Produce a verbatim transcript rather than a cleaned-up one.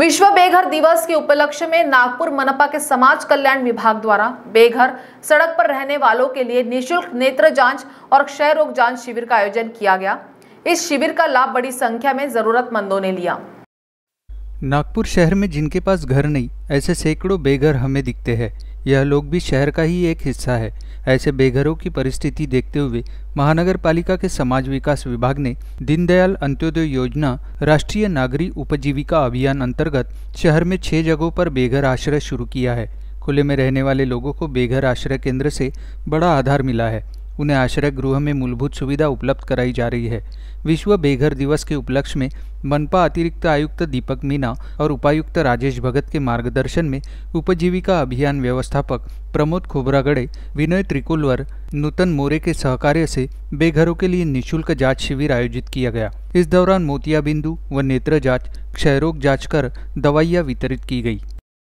विश्व बेघर दिवस के उपलक्ष्य में नागपुर मनपा के समाज कल्याण विभाग द्वारा बेघर सड़क पर रहने वालों के लिए निःशुल्क नेत्र जांच और क्षय रोग जांच शिविर का आयोजन किया गया। इस शिविर का लाभ बड़ी संख्या में जरूरतमंदों ने लिया। नागपुर शहर में जिनके पास घर नहीं, ऐसे सैकड़ों बेघर हमें दिखते हैं। यह लोग भी शहर का ही एक हिस्सा है। ऐसे बेघरों की परिस्थिति देखते हुए महानगर पालिका के समाज विकास विभाग ने दीनदयाल अंत्योदय योजना राष्ट्रीय नागरी उपजीविका अभियान अंतर्गत शहर में छह जगहों पर बेघर आश्रय शुरू किया है। खुले में रहने वाले लोगों को बेघर आश्रय केंद्र से बड़ा आधार मिला है। उन्हें आश्रय गृह में मूलभूत सुविधा उपलब्ध कराई जा रही है। विश्व बेघर दिवस के उपलक्ष्य में मनपा अतिरिक्त आयुक्त दीपक मीना और उपायुक्त राजेश भगत के मार्गदर्शन में उपजीविका अभियान व्यवस्थापक प्रमोद खोबरागड़े, विनय त्रिकुलकर, नूतन मोरे के सहकार्य से बेघरों के लिए निःशुल्क जांच शिविर आयोजित किया गया। इस दौरान मोतियाबिंदु व नेत्र जाँच, क्षयरोग जाँच कर दवाइयाँ वितरित की गई।